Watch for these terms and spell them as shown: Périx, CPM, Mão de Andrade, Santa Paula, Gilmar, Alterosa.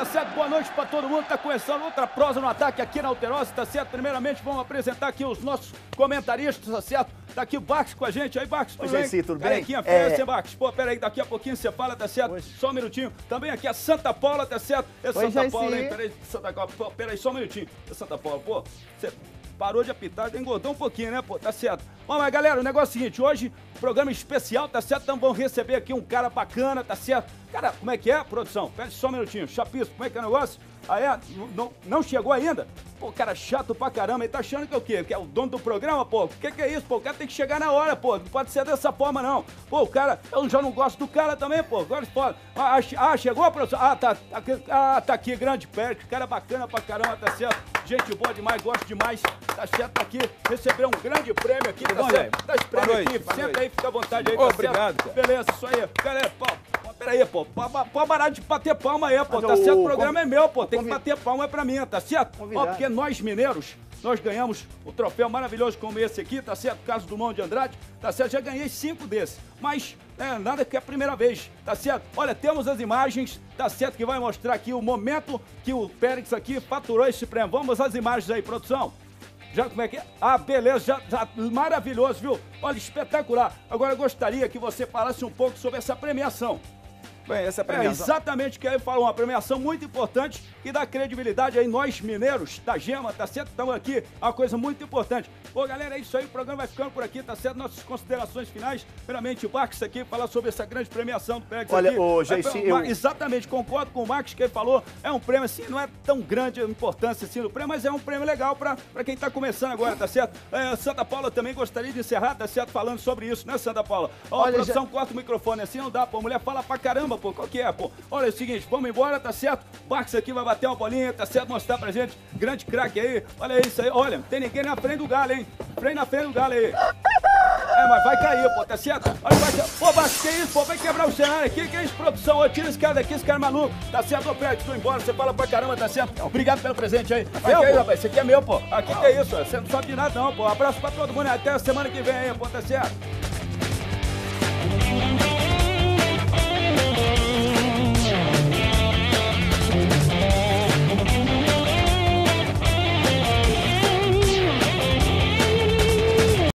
tá certo? Boa noite pra todo mundo. Tá começando outra prosa no ataque aqui na Alterosa, tá certo? Primeiramente, vamos apresentar aqui os nossos comentaristas, tá certo? Tá aqui o Barks com a gente. Aí, Barks, tudo bem? Oi, tudo bem? Carequinha, fala, Barks. Pô, pera aí, daqui a pouquinho você fala, tá certo? Oi. Só um minutinho. Também aqui a Santa Paula, tá certo? É Santa Paula, hein? Peraí, Santa Paula. Pô, peraí, só um minutinho. É Santa Paula, pô, você parou de apitar, engordou um pouquinho, né, pô? Tá certo. Vamos lá, galera, o negócio é o seguinte, hoje, programa especial, tá certo? Então vamos receber aqui um cara bacana, tá certo? Cara, como é que é, produção? Pera só um minutinho. Chapisco, como é que é o negócio? Ah, é? Não chegou ainda? Pô, cara chato pra caramba, ele tá achando que é o quê? Que é o dono do programa, pô? O que que é isso, pô? O cara tem que chegar na hora, pô, não pode ser dessa forma, não. Pô, o cara, eu já não gosto do cara também, pô, agora pode. Ah, chegou a produção? Tá aqui, grande Périx, cara bacana pra caramba, tá certo? Gente boa demais, gosto demais, tá certo? Tá aqui, recebeu um grande prêmio aqui, tá certo? Tá prêmio aqui, senta aí, fica à vontade aí, tá certo? Obrigado. Beleza, isso aí, galera, pô. Peraí, pô, pode parar de bater palma aí, pô, tá certo? O programa é meu, pô, tem que bater palma é pra mim, tá certo? Ó, porque nós mineiros, nós ganhamos o troféu maravilhoso como esse aqui, tá certo? Caso do Mão de Andrade, tá certo? Já ganhei 5 desses, mas é, nada que é a primeira vez, tá certo? Olha, temos as imagens, tá certo? Que vai mostrar aqui o momento que o Périx aqui faturou esse prêmio. Vamos às imagens aí, produção. Já, como é que é? Ah, beleza, já, maravilhoso, viu? Olha, espetacular. Agora eu gostaria que você falasse um pouco sobre essa premiação. Bem, essa premiação... É exatamente o que eu falo, uma premiação muito importante que dá credibilidade aí, nós mineiros da Gema, tá certo? Estamos aqui, uma coisa muito importante. Pô, galera, é isso aí, o programa vai ficando por aqui, tá certo? Nossas considerações finais, primeiramente o Max aqui, falar sobre essa grande premiação do Périx. Olha, aqui. Ô, Jair, eu... Exatamente, concordo com o Max que ele falou, é um prêmio assim, não é tão grande a importância assim do prêmio, mas é um prêmio legal pra quem tá começando agora, tá certo? É, Santa Paula também gostaria de encerrar, tá certo? Falando sobre isso, né, Santa Paula? Ó, olha, produção, corta o microfone assim, não dá, pô, a mulher fala pra caramba. Pô, qual que é, pô? Olha, é o seguinte, vamos embora, tá certo? Barks aqui vai bater uma bolinha, tá certo? Mostrar pra gente, grande craque aí. Olha isso aí, olha, não tem ninguém na frente do galo, hein? Freio na frente do galo aí. É, mas vai cair, pô, tá certo? Olha, vai cair. Pô, Barks, que é isso, pô? Vai quebrar o cenário aqui, que é isso, produção? Ô, tira esse cara daqui, esse cara é maluco. Tá certo, ô, Périx, tô embora, você fala pra caramba, tá certo? Obrigado pelo presente aí. Vai cair, rapaz, isso aqui é meu, pô. Aqui que é isso, ó, você não sabe de nada não, pô. Abraço pra todo mundo, até a semana que vem aí, pô, tá certo?